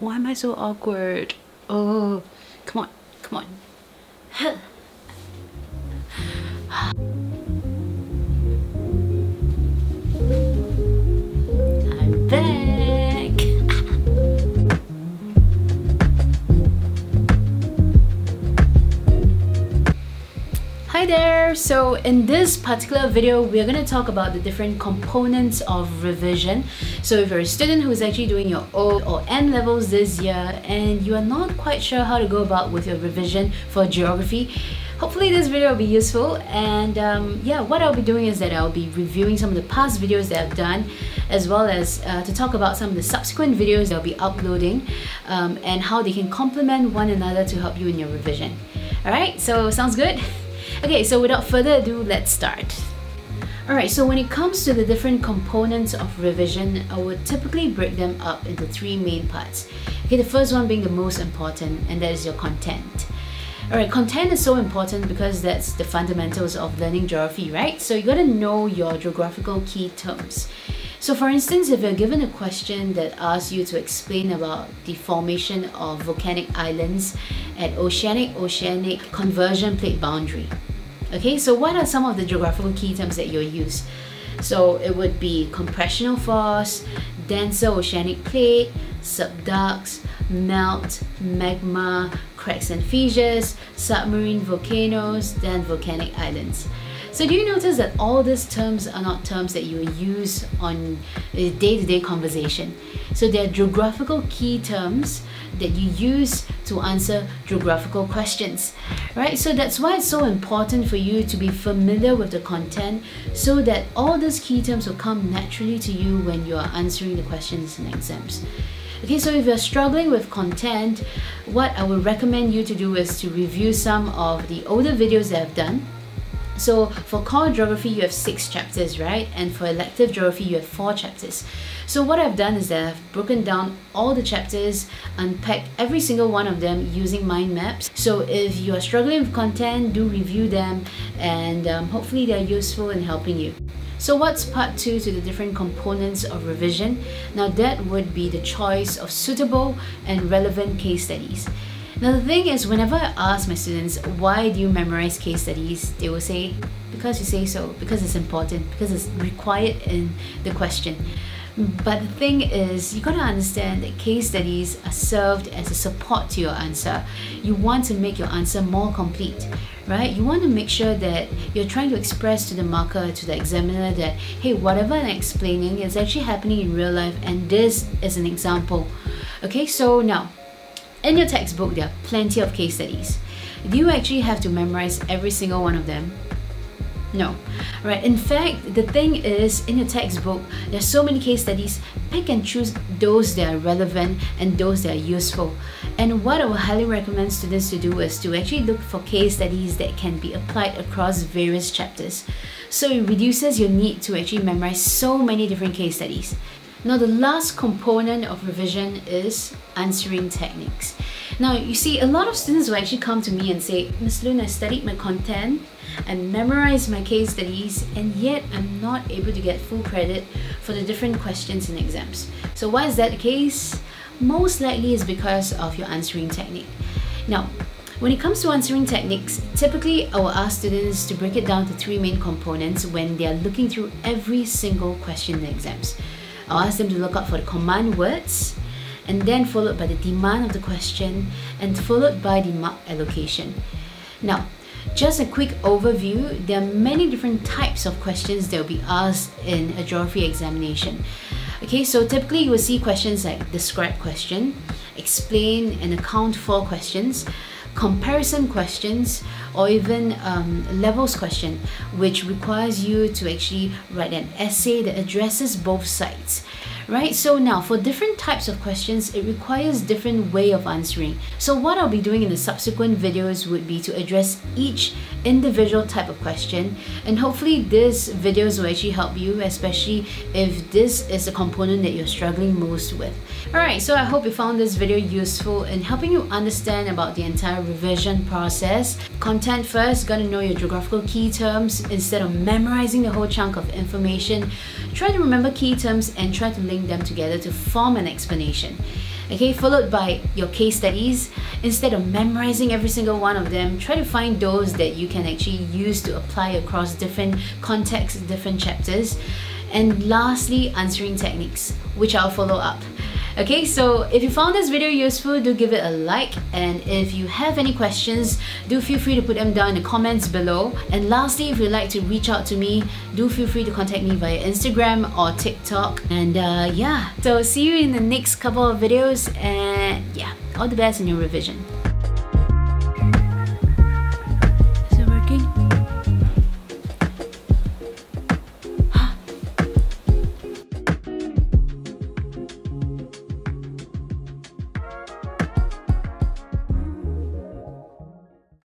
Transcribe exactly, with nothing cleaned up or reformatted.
Why am I so awkward? Oh, come on, come on. There. So in this particular video, we're going to talk about the different components of revision. So if you're a student who's actually doing your O or N levels this year and you are not quite sure how to go about with your revision for geography, hopefully this video will be useful. And um, yeah, what I'll be doing is that I'll be reviewing some of the past videos that I've done, as well as uh, to talk about some of the subsequent videos that I'll be uploading um, and how they can complement one another to help you in your revision. Alright, so sounds good? Okay, so without further ado, let's start. Alright, so when it comes to the different components of revision, I would typically break them up into three main parts. Okay, the first one being the most important, and that is your content. Alright, content is so important because that's the fundamentals of learning geography, right? So you gotta know your geographical key terms. So for instance, if you're given a question that asks you to explain about the formation of volcanic islands at oceanic-oceanic conversion plate boundary. Okay, so what are some of the geographical key terms that you'll use? So it would be compressional force, denser oceanic plate, subducts, melt, magma, cracks and fissures, submarine volcanoes, then volcanic islands. So do you notice that all these terms are not terms that you use on a day-to-day conversation? So they're geographical key terms that you use to answer geographical questions, right? So that's why it's so important for you to be familiar with the content so that all these key terms will come naturally to you when you are answering the questions in exams. Okay, so if you're struggling with content, what I would recommend you to do is to review some of the older videos that I've done. So for core geography, you have six chapters, right? And for elective geography, you have four chapters. So what I've done is that I've broken down all the chapters, unpacked every single one of them using mind maps. So if you are struggling with content, do review them, and um, hopefully they're useful in helping you. So what's part two to the different components of revision? Now that would be the choice of suitable and relevant case studies. Now the thing is, whenever I ask my students, why do you memorize case studies? They will say, because you say so, because it's important, because it's required in the question. But the thing is, you gotta understand that case studies are served as a support to your answer. You want to make your answer more complete, right? You want to make sure that you're trying to express to the marker, to the examiner that, hey, whatever I'm explaining is actually happening in real life, and this is an example. Okay, so now, in your textbook, there are plenty of case studies. Do you actually have to memorize every single one of them? No. Right. In fact, the thing is, in your textbook, there's so many case studies. Pick and choose those that are relevant and those that are useful. And what I would highly recommend students to do is to actually look for case studies that can be applied across various chapters. So it reduces your need to actually memorize so many different case studies. Now the last component of revision is answering techniques. Now you see, a lot of students will actually come to me and say, Miz Loon, I studied my content, I memorized my case studies, and yet I'm not able to get full credit for the different questions in exams. So why is that the case? Most likely is because of your answering technique. Now, when it comes to answering techniques, typically I will ask students to break it down to three main components when they are looking through every single question in exams. I'll ask them to look out for the command words, and then followed by the demand of the question, and followed by the mark allocation. Now, just a quick overview, there are many different types of questions that will be asked in a geography examination. Okay, so typically you will see questions like describe question, explain and account for questions, comparison questions, or even um, levels question, which requires you to actually write an essay that addresses both sides, right? So now, for different types of questions, it requires different way of answering. So what I'll be doing in the subsequent videos would be to address each individual type of question, and hopefully these videos will actually help you, especially if this is a component that you're struggling most with. Alright, so I hope you found this video useful in helping you understand about the entire revision process. Content first, gotta know your geographical key terms. Instead of memorizing the whole chunk of information, try to remember key terms and try to link them together to form an explanation. okay, followed by your case studies. Instead of memorizing every single one of them, try to find those that you can actually use to apply across different contexts, different chapters. And lastly, answering techniques, which I'll follow up. Okay, so if you found this video useful, do give it a like, and if you have any questions, do feel free to put them down in the comments below. And lastly, if you'd like to reach out to me, do feel free to contact me via Instagram or TikTok. And uh, yeah, so see you in the next couple of videos, and yeah, all the best in your revision.